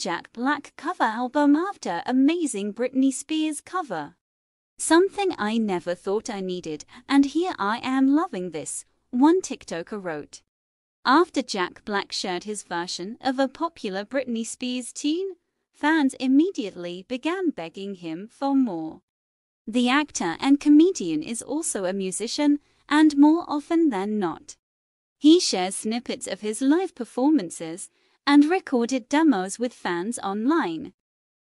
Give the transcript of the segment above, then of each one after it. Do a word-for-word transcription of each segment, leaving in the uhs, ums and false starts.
Jack Black cover album after amazing Britney Spears cover. Something I never thought I needed, and here I am loving this, one TikToker wrote. After Jack Black shared his version of a popular Britney Spears tune, fans immediately began begging him for more. The actor and comedian is also a musician, and more often than not, he shares snippets of his live performances and recorded demos with fans online.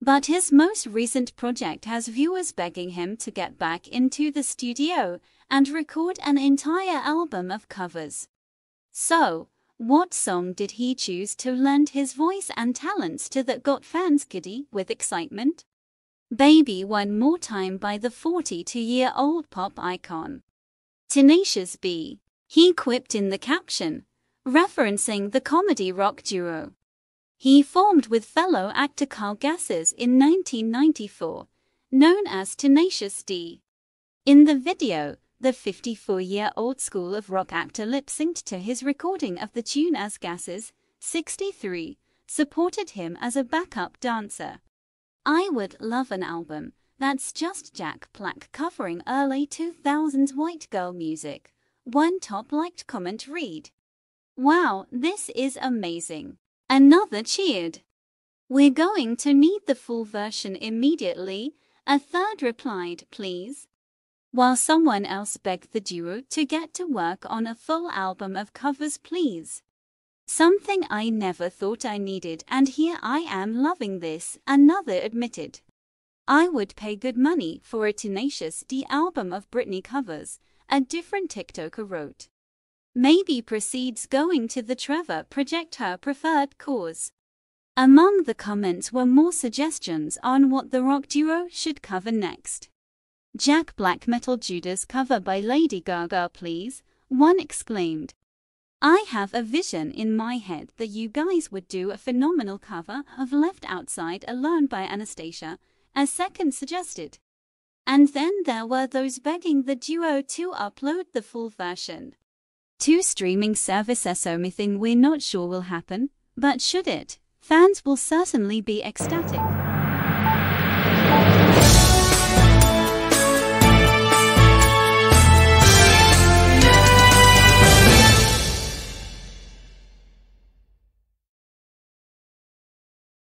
But his most recent project has viewers begging him to get back into the studio and record an entire album of covers. So, what song did he choose to lend his voice and talents to that got fans giddy with excitement? Baby One More Time by the forty-two-year-old pop icon Tenacious D, he quipped in the caption, referencing the comedy rock duo he formed with fellow actor Carl Gass in nineteen ninety-four, known as Tenacious D. In the video, the fifty-four-year-old School of Rock actor lip-synced to his recording of the tune as Gass, sixty-three, supported him as a backup dancer. I would love an album that's just Jack Black covering early two thousands white girl music, one top-liked comment read. Wow, this is amazing. Another cheered. We're going to need the full version immediately, a third replied, please. While someone else begged the duo to get to work on a full album of covers, please. Something I never thought I needed, and here I am loving this, another admitted. I would pay good money for a Tenacious D album of Britney covers, a different TikToker wrote. Maybe proceeds going to the Trevor Project, her preferred cause. Among the comments were more suggestions on what the rock duo should cover next. Jack Black Metal Judas cover by Lady Gaga, please, one exclaimed. I have a vision in my head that you guys would do a phenomenal cover of Left Outside Alone by Anastasia, a second suggested. And then there were those begging the duo to upload the full version. Two streaming services, something we're not sure will happen, but should it, fans will certainly be ecstatic.